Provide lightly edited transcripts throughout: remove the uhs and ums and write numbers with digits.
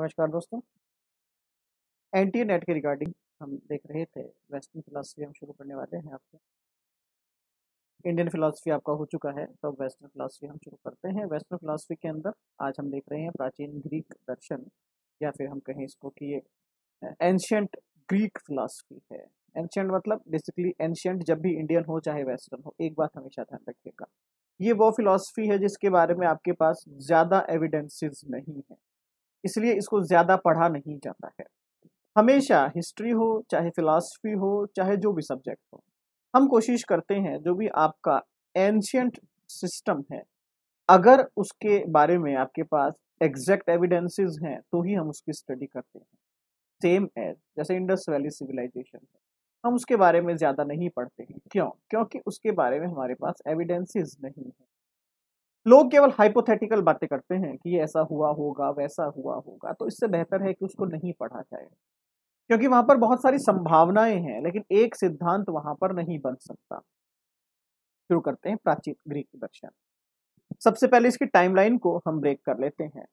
नमस्कार दोस्तों, NTA net के रिगार्डिंग हम देख रहे थे। वेस्टर्न फिलासफी हम शुरू करने वाले हैं। आपका इंडियन फिलासफी आपका हो चुका है, तो वेस्टर्न फिलासफी हम शुरू करते हैं। वेस्टर्न फिलासफी के अंदर आज हम देख रहे हैं प्राचीन ग्रीक दर्शन, या फिर हम कहें इसको कि ये एंशियंट ग्रीक फिलासफी है। एंशियंट मतलब बेसिकली एंशियंट जब भी इंडियन हो चाहे वेस्टर्न हो, एक बात हमेशा ध्यान रखिएगा, ये वो फिलासफी है जिसके बारे में आपके पास ज़्यादा एविडेंसेस नहीं है, इसलिए इसको ज़्यादा पढ़ा नहीं जाता है। हमेशा हिस्ट्री हो चाहे फिलासफी हो चाहे जो भी सब्जेक्ट हो, हम कोशिश करते हैं जो भी आपका एंशियंट सिस्टम है, अगर उसके बारे में आपके पास एग्जैक्ट एविडेंसेस हैं तो ही हम उसकी स्टडी करते हैं। सेम एज जैसे इंडस वैली सिविलाइजेशन है, हम उसके बारे में ज़्यादा नहीं पढ़ते हैं। क्यों? क्योंकि उसके बारे में हमारे पास एविडेंसेस नहीं है। लोग केवल हाइपोथेटिकल बातें करते हैं कि ये ऐसा हुआ होगा वैसा हुआ होगा, तो इससे बेहतर है कि उसको नहीं पढ़ा जाए, क्योंकि वहाँ पर बहुत सारी संभावनाएं हैं लेकिन एक सिद्धांत वहाँ पर नहीं बन सकता। शुरू करते हैं प्राचीन ग्रीक दर्शन। सबसे पहले इसकी टाइमलाइन को हम ब्रेक कर लेते हैं।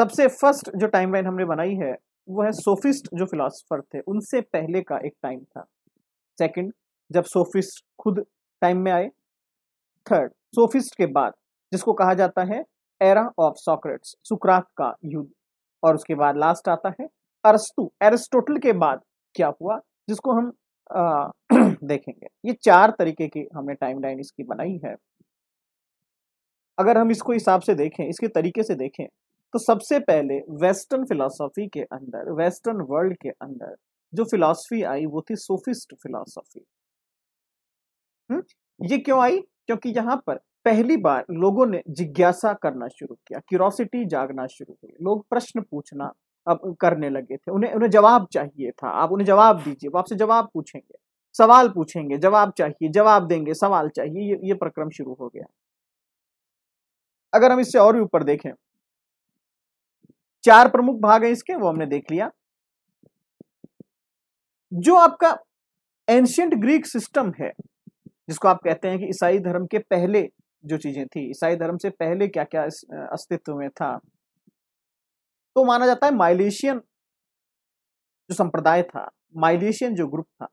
सबसे फर्स्ट जो टाइमलाइन हमने बनाई है वो है सोफिस्ट जो फिलासफर थे उनसे पहले का एक टाइम था। सेकंड, जब सोफिस्ट खुद टाइम में आए। थर्ड, सोफिस्ट के बाद जिसको कहा जाता है एरा ऑफ सोक्रेट्स, सुकरात का युग। और उसके बाद लास्ट आता है अरस्तु, एरिस्टोटल के बाद क्या हुआ जिसको हम देखेंगे। ये चार तरीके की हमने टाइमलाइन इसकी बनाई है। अगर हम इसको हिसाब से देखें, इसके तरीके से देखें, तो सबसे पहले वेस्टर्न फिलॉसफी के अंदर, वेस्टर्न वर्ल्ड के अंदर जो फिलॉसफी आई वो थी सोफिस्ट फिलॉसफी। ये क्यों आई? क्योंकि यहाँ पर पहली बार लोगों ने जिज्ञासा करना शुरू किया, क्यूरोसिटी जागना शुरू हुई, लोग प्रश्न पूछना अब करने लगे थे। उन्हें जवाब चाहिए था। आप उन्हें जवाब दीजिए, वो आपसे जवाब पूछेंगे, सवाल पूछेंगे, जवाब चाहिए, जवाब देंगे, सवाल चाहिए। ये प्रक्रम शुरू हो गया। अगर हम इससे और भी ऊपर देखें, चार प्रमुख भाग है इसके, वो हमने देख लिया। जो आपका एंशियंट ग्रीक सिस्टम है, जिसको आप कहते हैं कि ईसाई धर्म के पहले जो चीजें थी, ईसाई धर्म से पहले क्या क्या अस्तित्व में था, तो माना जाता है माइलेशियन जो संप्रदाय था, माइलेशियन जो ग्रुप था,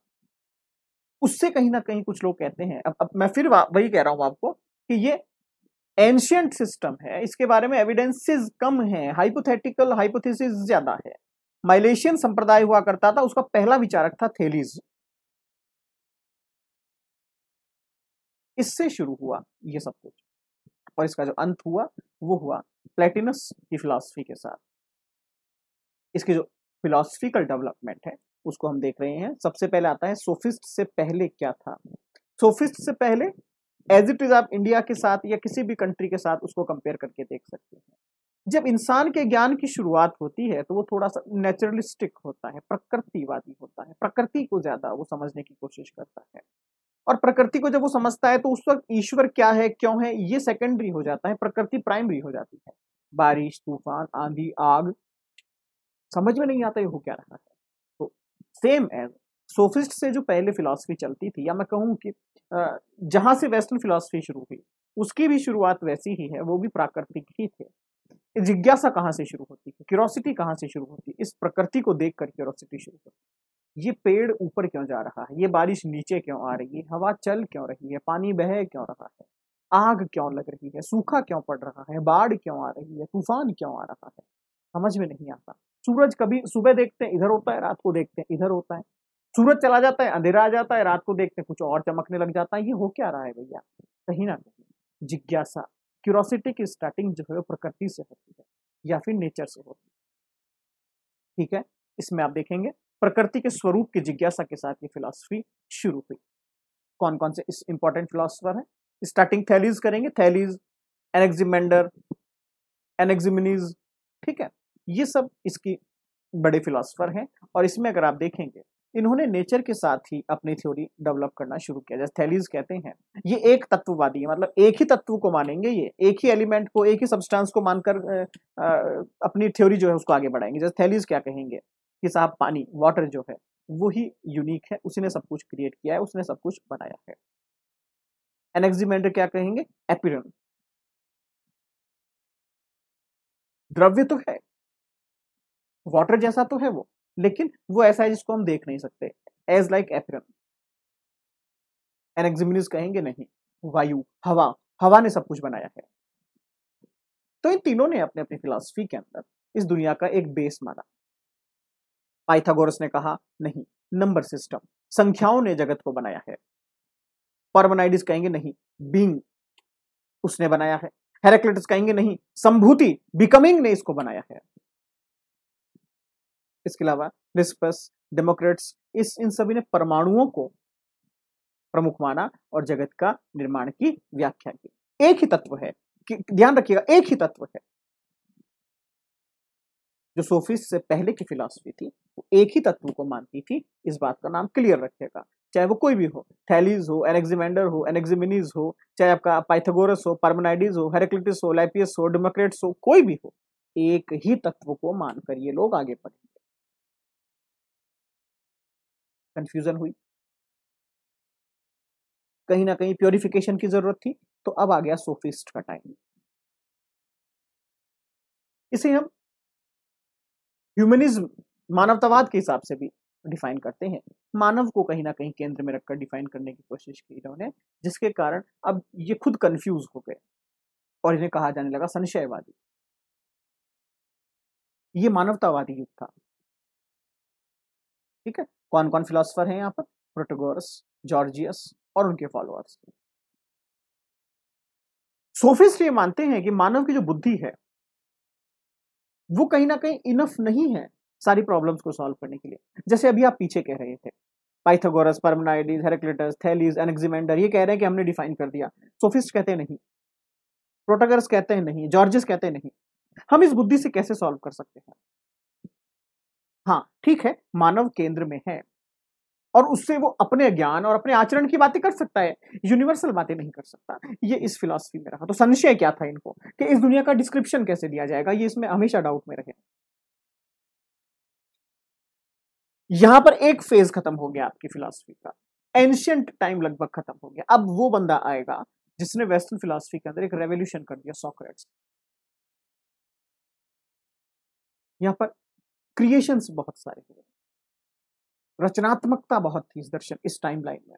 उससे कहीं ना कहीं कुछ लोग कहते हैं। अब मैं फिर वही कह रहा हूं आपको कि ये एंशियंट सिस्टम है, इसके बारे में एविडेंसेस कम हैं, हाइपोथेटिकल हाइपोथेसिस ज्यादा है। माइलेशियन संप्रदाय हुआ करता था, उसका पहला विचारक था थेलीज। इससे शुरू हुआ ये सब कुछ, और इसका जो अंत हुआ वो हुआ प्लेटिनस की फिलॉसफी के साथ। इसकी जो फिलॉसफिकल डेवलपमेंट है उसको हम देख रहे हैं। सबसे पहले आता है सोफिस्ट से पहले क्या था। सोफिस्ट से पहले एज इट इज आप इंडिया के साथ या किसी भी कंट्री के साथ उसको कंपेयर करके देख सकते हैं। जब इंसान के ज्ञान की शुरुआत होती है तो वो थोड़ा सा नेचुरलिस्टिक होता है, प्रकृतिवादी होता है, प्रकृति को ज्यादा वो समझने की कोशिश करता है। और प्रकृति को जब वो समझता है तो उस वक्त ईश्वर क्या है क्यों है ये सेकेंडरी हो जाता है, प्रकृति प्राइमरी हो जाती है। बारिश, तूफान, आंधी, आग, समझ में नहीं आता ये हो क्या रहा है। तो सेम एज सोफिस्ट से जो पहले फिलॉसफी चलती थी, या मैं कहूँ कि जहाँ से वेस्टर्न फिलॉसफी शुरू हुई उसकी भी शुरुआत वैसी ही है, वो भी प्राकृतिक ही थे। जिज्ञासा कहाँ से शुरू होती है, क्यूरोसिटी कहाँ से शुरू होती है, इस प्रकृति को देखकर क्यूरोसिटी शुरू होती है। ये पेड़ ऊपर क्यों जा रहा है, ये बारिश नीचे क्यों आ रही है, हवा चल क्यों रही है, पानी बह क्यों रहा है, आग क्यों लग रही है, सूखा क्यों पड़ रहा है, बाढ़ क्यों आ रही है, तूफान क्यों आ रहा है, समझ में नहीं आता। सूरज कभी सुबह देखते हैं इधर होता है, रात को देखते हैं इधर होता है, सूरज चला जाता है अंधेरा आ जाता है, रात को देखते हैं कुछ और चमकने लग जाता है। ये हो क्या रहा है भैया? कहीं ना कहीं जिज्ञासा, क्यूरोसिटी की स्टार्टिंग जो है प्रकृति से होती है या फिर नेचर से होती है। ठीक है, इसमें आप देखेंगे प्रकृति के स्वरूप की जिज्ञासा के साथ ये फिलॉसफी शुरू हुई। कौन कौन से इस इंपॉर्टेंट फिलॉसफर है? स्टार्टिंग थैलीज करेंगे, थैलीज, एनेक्सिमेंडर, एनेक्सिमेनिस, ठीक है, ये सब इसकी बड़े फिलॉसफर हैं। और इसमें अगर आप देखेंगे इन्होंने नेचर के साथ ही अपनी थ्योरी डेवलप करना शुरू किया। जैसे थैलीज कहते हैं ये एक तत्ववादी है, मतलब एक ही तत्व को मानेंगे, ये एक ही एलिमेंट को, एक ही सब्सटेंस को मानकर अपनी थ्योरी जो है उसको आगे बढ़ाएंगे। जैसे थैलीज क्या कहेंगे कि साहब पानी, वाटर जो है वो ही यूनिक है, उसी ने सब कुछ क्रिएट किया है, उसने सब कुछ बनाया है। एनेक्सिमेंडर क्या कहेंगे? एपिरन, द्रव्य तो है वाटर जैसा तो है वो, लेकिन वो ऐसा है जिसको हम देख नहीं सकते, एज लाइक एप्रन। एनाक्सिमेनिस कहेंगे नहीं, वायु, हवा, हवा ने सब कुछ बनाया है। तो इन तीनों ने अपने अपनी फिलॉसफी के अंदर इस दुनिया का एक बेस माना। पाइथागोरस ने कहा नहीं, नंबर सिस्टम, संख्याओं ने जगत को बनाया है। पार्मेनाइडिस कहेंगे नहीं, बीइंग, उसने बनाया है। हेराक्लिटस कहेंगे नहीं, संभूति, बिकमिंग ने इसको बनाया है। इसके अलावा रिस्पस, डेमोक्रेट्स, इस इन सभी ने परमाणुओं को प्रमुख माना और जगत का निर्माण की व्याख्या की। एक ही तत्व है, ध्यान रखिएगा, एक ही तत्व है। जो सोफिस्ट से पहले की फिलॉसफी थी वो एक ही तत्व को मानती थी, इस बात का नाम क्लियर रखिएगा, चाहे वो कोई भी हो, थैलीज हो, एनाक्सिमेंडर हो, एनाक्सिमेनिस हो, चाहे आपका पाइथागोरस हो, पार्मेनाइडिस हो, हेराक्लिटस हो, लाइपियस हो, डेमोक्रेट्स हो, कोई भी हो, एक ही तत्व को मानकर ये लोग आगे पढ़ेंगे। कंफ्यूजन हुई, कहीं ना कहीं प्योरिफिकेशन की जरूरत थी, तो अब आ गया सोफिस्ट का टाइम। इसे हम ह्यूमनिज्म, मानवतावाद के हिसाब से भी डिफाइन करते हैं। मानव को कहीं ना कहीं केंद्र में रखकर डिफाइन करने की कोशिश की इन्होंने, जिसके कारण अब ये खुद कंफ्यूज हो गए और इन्हें कहा जाने लगा संशयवादी। ये मानवतावादी युग था, ठीक है। कौन कौन फिलोसोफर हैं यहाँ पर? प्रोटागोरस, जॉर्जियस और उनके फॉलोअर्स। सोफिस्ट ये मानते हैं कि मानव की जो बुद्धि है वो कहीं ना कहीं इनफ नहीं है सारी प्रॉब्लम्स को सॉल्व करने के लिए। जैसे अभी आप पीछे कह रहे थे, पाइथागोरस, पार्मेनाइडिस, हेराक्लिटस, थैलीज, एनाक्सिमेंडर, ये कह रहे हैं कि हमने डिफाइन कर दिया। सोफिस्ट कहते हैं नहीं, प्रोटागोरस कहते हैं नहीं, जॉर्जियस कहते हैं नहीं, हम इस बुद्धि से कैसे सॉल्व कर सकते हैं। हाँ ठीक है, मानव केंद्र में है और उससे वो अपने ज्ञान और अपने आचरण की बातें कर सकता है, यूनिवर्सल बातें नहीं कर सकता। ये इस फिलॉसफी में रहा। तो संशय क्या था इनको कि इस दुनिया का डिस्क्रिप्शन कैसे दिया जाएगा, ये इसमें हमेशा डाउट में रहे। यहां पर एक फेज खत्म हो गया आपकी फिलॉसफी का, एंशियंट टाइम लगभग खत्म हो गया। अब वो बंदा आएगा जिसने वेस्टर्न फिलॉसफी के अंदर एक रेवोल्यूशन कर दिया, सोक्रेट्स। यहां पर क्रिएशंस बहुत सारे हुए, रचनात्मकता बहुत थी इस दर्शन, इस टाइमलाइन में।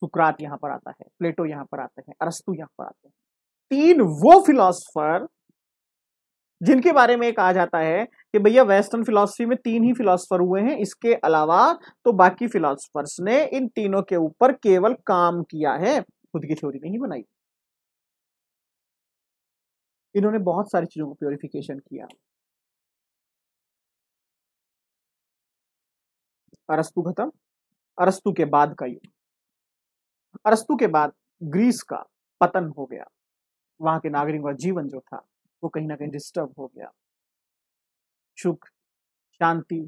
सुकरात यहां पर आता है, प्लेटो यहां पर आते हैं, अरस्तु यहां पर आते हैं। तीन वो फिलॉसफर जिनके बारे में कहा जाता है कि भैया वेस्टर्न फिलॉसफी में तीन ही फिलॉसफर हुए हैं, इसके अलावा तो बाकी फिलॉसफर्स ने इन तीनों के ऊपर केवल काम किया है, खुद की थ्योरी नहीं बनाई। इन्होंने बहुत सारी चीजों को प्योरिफिकेशन किया। अरस्तु खत्म, अरस्तु के बाद का युग। अरस्तु के बाद ग्रीस का पतन हो गया, वहां के नागरिक का जीवन जो था वो कहीं ना कहीं डिस्टर्ब हो गया। सुख, शांति,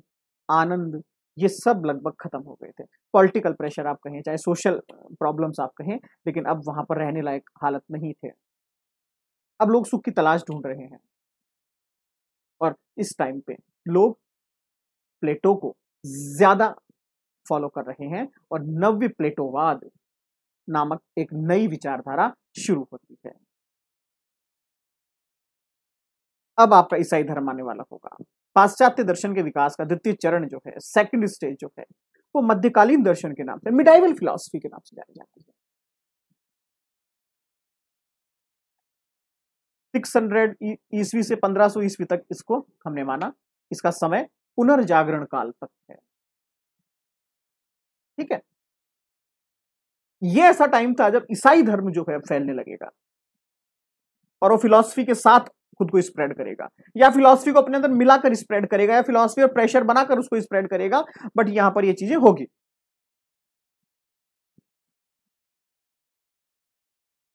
आनंद, ये सब लगभग खत्म हो गए थे। पॉलिटिकल प्रेशर आप कहें, चाहे सोशल प्रॉब्लम्स आप कहें, लेकिन अब वहां पर रहने लायक हालत नहीं थे। अब लोग सुख की तलाश ढूंढ रहे हैं और इस टाइम पे लोग प्लेटो को ज्यादा फॉलो कर रहे हैं और नव्य प्लेटोवाद नामक एक नई विचारधारा शुरू होती है। अब आपका ईसाई धर्म आने वाला होगा। पाश्चात्य दर्शन के विकास का द्वितीय चरण जो है, सेकंड स्टेज जो है, वो मध्यकालीन दर्शन के नाम से, मिडाइवल फिलॉसफी के नाम से जानी जाती है। 600 ईस्वी से 1500 ईस्वी तक इसको हमने माना। इसका समय पुनर्जागरण काल तक है, ठीक है। ये ऐसा टाइम था जब ईसाई धर्म जो है फैलने लगेगा और वो फिलॉसफी के साथ खुद को स्प्रेड करेगा, या फिलॉसफी को अपने अंदर मिलाकर स्प्रेड करेगा, या फिलॉसफी और प्रेशर बनाकर उसको स्प्रेड करेगा। बट यहां पर ये चीजें होगी।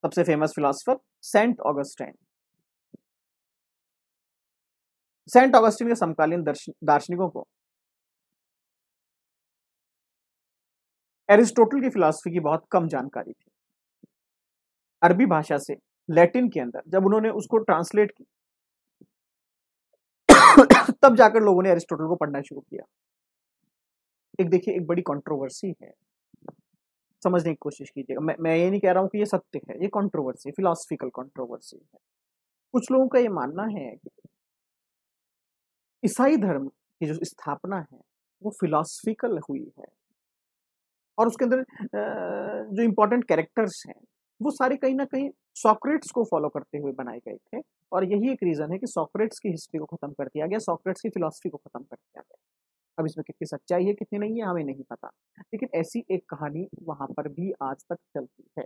सबसे famous philosopher Saint Augustine. Saint Augustine के समकालीन दार्शनिकों को एरिस्टोटल की फिलॉसफी की बहुत कम जानकारी थी। अरबी भाषा से लैटिन के अंदर जब उन्होंने उसको ट्रांसलेट की तब जाकर लोगों ने एरिस्टोटल को पढ़ना शुरू किया। एक देखिए, एक बड़ी कंट्रोवर्सी है, समझने की कोशिश कीजिएगा। मैं ये नहीं कह रहा हूं कि ये सत्य है, ये कंट्रोवर्सी, फिलॉसफिकल कंट्रोवर्सी है। कुछ लोगों का ये मानना है कि ईसाई धर्म की जो स्थापना है वो फिलॉसफिकल हुई है और उसके अंदर जो इम्पोर्टेंट कैरेक्टर्स हैं वो सारे कहीं ना कहीं सोक्रेट्स को फॉलो करते हुए बनाए गए थे और यही एक रीज़न है कि सोक्रेट्स की हिस्ट्री को ख़त्म कर दिया गया, सोक्रेट्स की फिलॉसफी को ख़त्म कर दिया गया। अब इसमें कितनी सच्चाई है कितनी नहीं है हमें नहीं पता, लेकिन ऐसी एक कहानी वहाँ पर भी आज तक चलती है।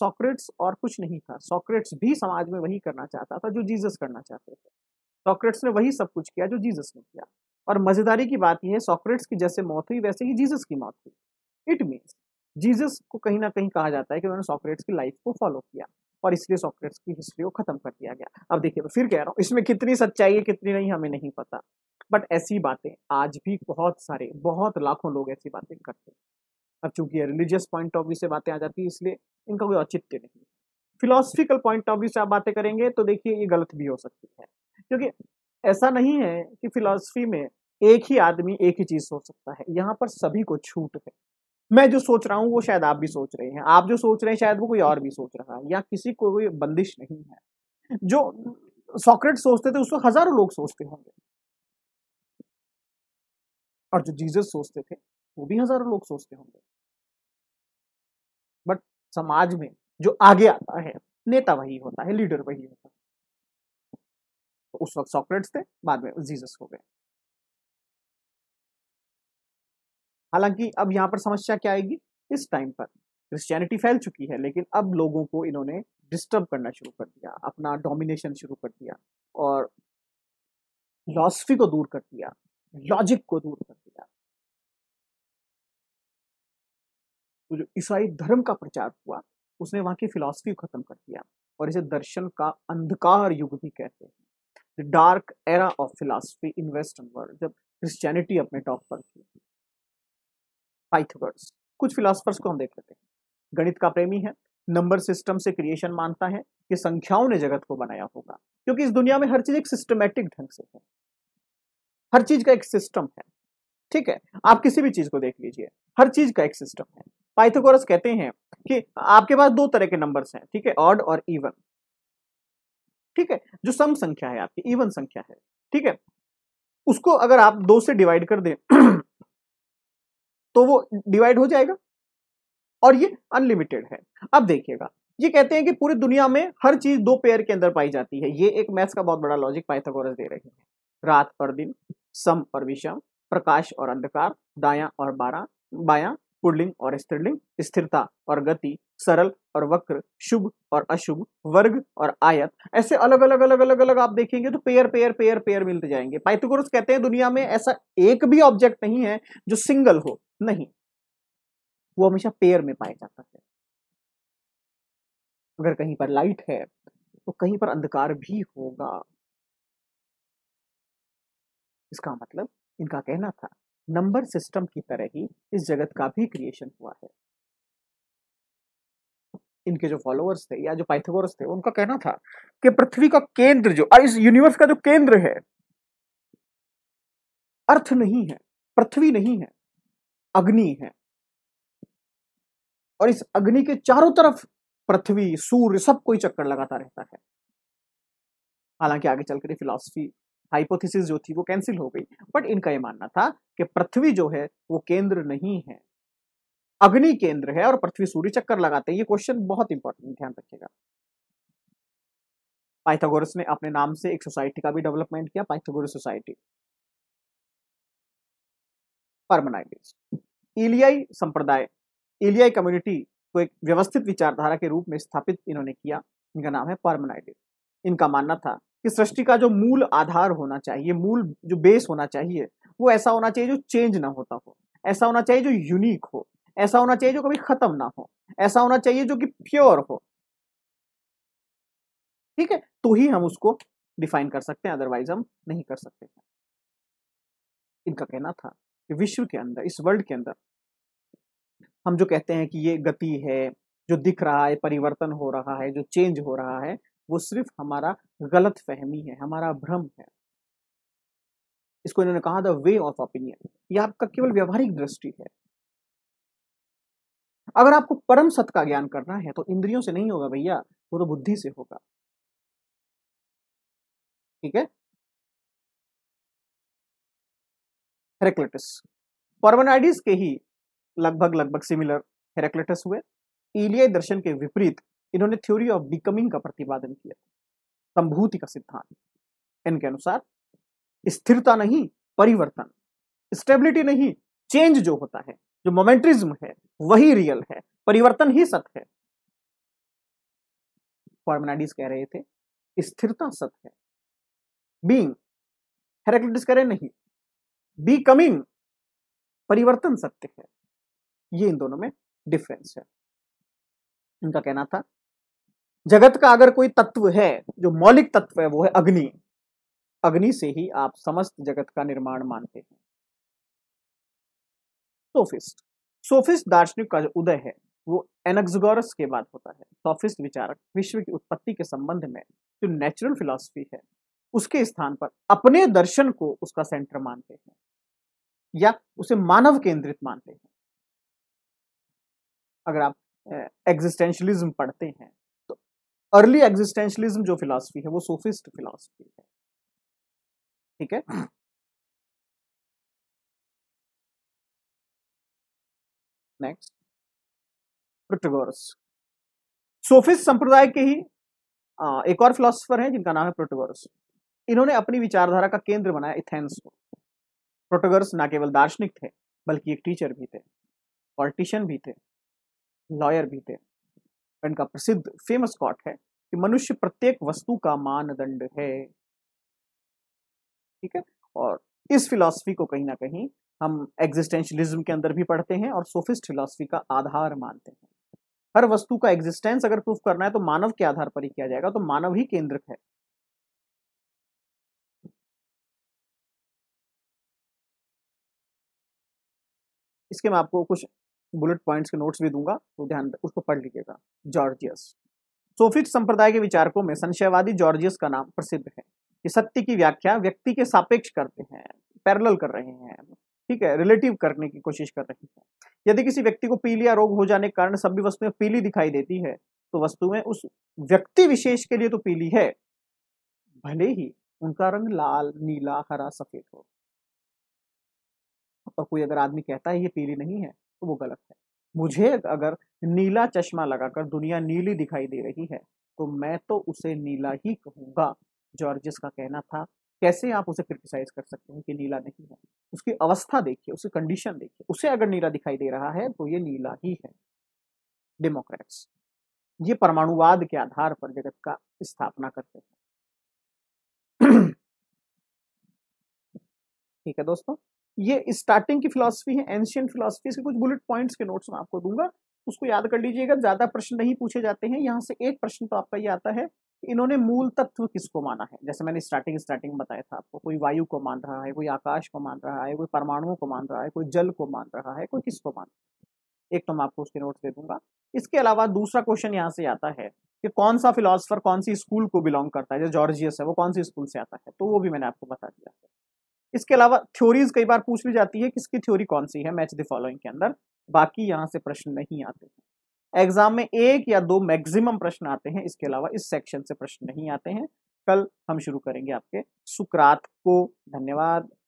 सोक्रेट्स और कुछ नहीं था, सोक्रेट्स भी समाज में वही करना चाहता था जो जीसस करना चाहते थे। सोक्रेट्स ने वही सब कुछ किया जो जीसस ने किया। और मज़ेदारी की बात यह है सोक्रेट्स की जैसे मौत हुई वैसे ही जीसस की मौत हुई। इट मीन्स जीसस को कहीं ना कहीं कहा जाता है कि उन्होंने सोक्रेट्स की लाइफ को फॉलो किया और इसलिए सोक्रेट्स की हिस्ट्री को ख़त्म कर दिया गया। अब देखिए मैं फिर कह रहा हूँ इसमें कितनी सच्चाई है कितनी नहीं हमें नहीं पता, बट ऐसी बातें आज भी बहुत सारे बहुत लाखों लोग ऐसी बातें करते हैं। अब चूंकि ये रिलीजियस पॉइंट ऑफ व्यू से बातें आ जाती है इसलिए इनका कोई औचित्य नहीं है। फिलॉसफिकल पॉइंट ऑफ व्यू से आप बातें करेंगे तो देखिए ये गलत भी हो सकती है, क्योंकि ऐसा नहीं है कि फिलॉसफी में एक ही आदमी एक ही चीज़ सोच सकता है। यहाँ पर सभी को छूट है। मैं जो सोच रहा हूँ वो शायद आप भी सोच रहे हैं, आप जो सोच रहे हैं शायद वो कोई और भी सोच रहा है, या किसी को कोई बंदिश नहीं है। जो सोक्रेट्स सोचते थे उसको हजारों लोग सोचते होंगे और जो जीसस सोचते थे वो भी हजारों लोग सोचते होंगे, बट समाज में जो आगे आता है नेता वही होता है, लीडर वही होता है। तो उस वक्त सोक्रेट्स थे, बाद में जीसस हो गए। हालांकि अब यहाँ पर समस्या क्या आएगी, इस टाइम पर क्रिश्चियनिटी फैल चुकी है लेकिन अब लोगों को इन्होंने डिस्टर्ब करना शुरू कर दिया, अपना डोमिनेशन शुरू कर दिया और फिलॉसफी को दूर कर दिया, लॉजिक को दूर कर दिया। तो जो ईसाई धर्म का प्रचार हुआ उसने वहां की फिलॉसफी को खत्म कर दिया और इसे दर्शन का अंधकार युग भी कहते हैं। The dark era of philosophy in western world, जब क्रिश्चियनिटी अपने टॉप पर थी। पाइथागोरस, कुछ फिलॉसफर्स को हम देख लेते हैं। गणित का प्रेमी है, नंबर सिस्टम से क्रिएशन मानता है कि संख्याओं ने जगत को बनाया होगा, क्योंकि इस दुनिया में हर चीज एक सिस्टमेटिक ढंग से है, हर चीज का एक सिस्टम है। ठीक है, आप किसी भी चीज को देख लीजिए, हर चीज का एक सिस्टम है। पाइथागोरस कहते हैं कि आपके पास दो तरह के नंबर्स हैं, ठीक है, ऑड और इवन। ठीक है, जो सम संख्या है आपकी इवन संख्या है, ठीक है, उसको अगर आप दो से डिवाइड कर दें तो वो डिवाइड हो जाएगा और ये अनलिमिटेड है। अब देखिएगा, ये कहते हैं कि पूरी दुनिया में हर चीज दो पेयर के अंदर पाई जाती है। ये एक मैथ्स का बहुत बड़ा लॉजिक पाइथागोरस दे रहे हैं। रात और दिन, सम और विषम, प्रकाश और अंधकार, दायां और बायां, पुल्लिंग और स्त्रीलिंग, स्थिरता और गति, सरल और वक्र, शुभ और अशुभ, वर्ग और आयत, ऐसे अलग अलग अलग अलग अलग आप देखेंगे तो पेयर पेयर पेयर पेयर मिलते जाएंगे। पाइथागोरस कहते हैं दुनिया में ऐसा एक भी ऑब्जेक्ट नहीं है जो सिंगल हो, नहीं, वो हमेशा पेयर में पाया जाता है। अगर कहीं पर लाइट है तो कहीं पर अंधकार भी होगा। इसका मतलब इनका कहना था नंबर सिस्टम की तरह ही इस जगत का भी क्रिएशन हुआ है। इनके जो फॉलोअर्स थे या जो पाइथागोरस थे उनका कहना था कि पृथ्वी का केंद्र जो और इस यूनिवर्स का जो केंद्र है अर्थ नहीं है, पृथ्वी नहीं है, अग्नि है और इस अग्नि के चारों तरफ पृथ्वी सूर्य सब कोई चक्कर लगाता रहता है। हालांकि आगे चलकर फिलॉसफी हाइपोथेसिस जो थी वो कैंसिल हो गई, बट इनका ये मानना था कि पृथ्वी जो है वो केंद्र नहीं है, अग्नि केंद्र है और पृथ्वी सूर्य चक्कर लगाते हैं। ये क्वेश्चन बहुत इंपॉर्टेंट, ध्यान रखिएगा। पाइथागोरस ने अपने नाम से एक सोसाइटी का भी डेवलपमेंट किया, पाइथागोरस सोसाइटी। पार्मेनाइडिस, इलियाई संप्रदाय, इलियाई कम्युनिटी को एक व्यवस्थित विचारधारा के रूप में स्थापित इन्होंने किया। इनका नाम है पार्मेनाइडिस। इनका मानना था कि सृष्टि का जो मूल आधार होना चाहिए, मूल जो बेस होना चाहिए, वो ऐसा होना चाहिए जो चेंज ना होता हो, ऐसा होना चाहिए जो यूनिक हो, ऐसा होना चाहिए जो कभी खत्म ना हो, ऐसा होना चाहिए जो कि प्योर हो। ठीक है, तो ही हम उसको डिफाइन कर सकते हैं, अदरवाइज हम नहीं कर सकते। इनका कहना था कि विश्व के अंदर, इस वर्ल्ड के अंदर, हम जो कहते हैं कि ये गति है, जो दिख रहा है, परिवर्तन हो रहा है, जो चेंज हो रहा है, वो सिर्फ हमारा गलत फहमी है, हमारा भ्रम है। इसको इन्होंने कहा द वे ऑफ ओपिनियन। ये आपका केवल व्यवहारिक दृष्टि है। अगर आपको परम सत्य का ज्ञान करना है तो इंद्रियों से नहीं होगा भैया, वो तो बुद्धि से होगा। ठीक है, हेराक्लिटस। पार्मेनाइडिस के ही लगभग सिमिलर हेराक्लिटस हुए। इलियाई दर्शन के विपरीत इन्होंने थ्योरी ऑफ बिकमिंग का प्रतिपादन किया, संभूति का सिद्धांत। इनके अनुसार स्थिरता नहीं परिवर्तन, स्टेबिलिटी नहीं, चेंज जो होता है, जो मोमेंटरिज्म है वही रियल है, परिवर्तन ही सत्य है। पार्मेनाइडिस कह रहे थे स्थिरता सत्य है बीइंग, हेराक्लिटस कह रहे नहीं बीकमिंग परिवर्तन सत्य है। ये इन दोनों में डिफरेंस है। इनका कहना था जगत का अगर कोई तत्व है, जो मौलिक तत्व है वो है अग्नि, अग्नि से ही आप समस्त जगत का निर्माण मानते हैं। सोफिस्ट दार्शनिक का जो उदय है वो एनाक्सागोरस के बाद होता है। सोफिस्ट विचारक विश्व की उत्पत्ति के संबंध में जो नेचुरल फिलॉसफी है उसके स्थान पर अपने दर्शन को उसका सेंटर मानते हैं या उसे मानव केंद्रित मानते हैं। अगर आप एग्जिस्टेंशियलिज्म पढ़ते हैं तो अर्ली एग्जिस्टेंशियलिज्म जो फिलॉसफी है वो सोफिस्ट फिलॉसफी है, ठीक है। Next, Protagoras. सोफिस्ट संप्रदाय के ही एक और फिलॉसफर हैं जिनका नाम है प्रोटागोरस। इन्होंने अपनी विचारधारा का केंद्र बनाया एथेंस को। प्रोटागोरस ना केवल दार्शनिक थे बल्कि एक टीचर भी थे, पॉलिटिशियन भी थे, लॉयर भी थे। इनका प्रसिद्ध फेमस कॉट है कि मनुष्य प्रत्येक वस्तु का मानदंड है, ठीक है। और इस फिलॉसफी को कहीं ना कहीं हम एग्जिस्टेंशियलिज्म के अंदर भी पढ़ते हैं और सोफिस्ट फिलॉसफी का आधार मानते हैं। हर वस्तु का एग्जिस्टेंस अगर प्रूफ करना है तो मानव के आधार पर ही किया जाएगा, तो मानव ही केंद्रित है। इसके मैं आपको कुछ बुलेट पॉइंट्स के नोट्स भी दूंगा, तो ध्यान उसको पढ़ लीजिएगा। जॉर्जियस। सोफिस्ट संप्रदाय के विचारकों में संशयवादी जॉर्जियस का नाम प्रसिद्ध है। ये सत्य की व्याख्या व्यक्ति के सापेक्ष करते हैं, पैरेलल कर रहे हैं, ठीक है, रिलेटिव करने की कोशिश कर रही है। यदि किसी व्यक्ति को पीलिया रोग हो जाने के कारण सभी वस्तुएं पीली दिखाई देती है तो वस्तु में उस व्यक्ति विशेष के लिए तो पीली है, भले ही उनका रंग लाल, नीला, हरा, सफेद हो। और कोई अगर आदमी कहता है ये पीली नहीं है तो वो गलत है। मुझे अगर नीला चश्मा लगाकर दुनिया नीली दिखाई दे रही है तो मैं तो उसे नीला ही कहूँगा, जॉर्जियस का कहना था। कैसे आप उसे क्रिटिसाइज कर सकते हैं कि नीला नहीं है? उसकी अवस्था देखिए, उसकी कंडीशन देखिए, उसे अगर नीला दिखाई दे रहा है तो ये नीला ही है। डेमोक्रेट्स। ये परमाणुवाद के आधार पर जगत का स्थापना करते हैं, ठीक है दोस्तों। ये स्टार्टिंग की फिलॉसफी है, एंशियंट फिलॉसफी। इसके कुछ बुलेट पॉइंट्स के नोट्स मैं आपको दूंगा, उसको याद कर लीजिएगा। ज्यादा प्रश्न नहीं पूछे जाते हैं। यहाँ से एक प्रश्न तो आपका ये आता है कि इन्होंने मूल तत्व किसको माना है। जैसे मैंने स्टार्टिंग बताया था आपको, कोई वायु को मान रहा है, कोई आकाश को मान रहा है, कोई परमाणुओं को मान रहा है, कोई जल को मान रहा है, कोई किसको मान रहा है। एक तो मैं आपको उसके नोट्स दे दूंगा। इसके अलावा दूसरा क्वेश्चन यहाँ से आता है कि कौन सा फिलॉसफर कौन सी स्कूल को बिलोंग करता है। जो जॉर्जियस है वो कौन सी स्कूल से आता है, तो वो भी मैंने आपको बता दिया। इसके अलावा थ्योरीज कई बार पूछ ली जाती है, किसकी थ्योरी कौन सी है मैच द फॉलोइंग के अंदर। बाकी यहाँ से प्रश्न नहीं आते हैं। एग्जाम में एक या दो मैक्सिमम प्रश्न आते हैं, इसके अलावा इस सेक्शन से प्रश्न नहीं आते हैं। कल हम शुरू करेंगे आपके सुकरात को। धन्यवाद।